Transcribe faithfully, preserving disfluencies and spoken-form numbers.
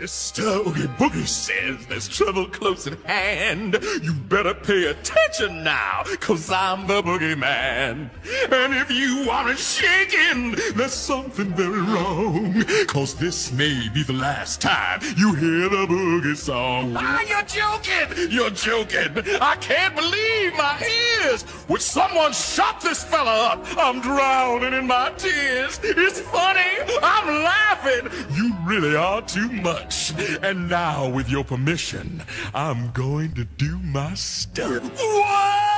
Mister Oogie Boogie says there's trouble close at hand. You better pay attention now, cause I'm the boogeyman. And if you aren't shaking, there's something very wrong, cause this may be the last time you hear the boogie song. Ah, you're joking! You're joking! I can't believe my ears! Would someone shut this fella up? I'm drowning in my tears. It's funny! I'm laughing! You really are too much. And now, with your permission, I'm going to do my stuff. What?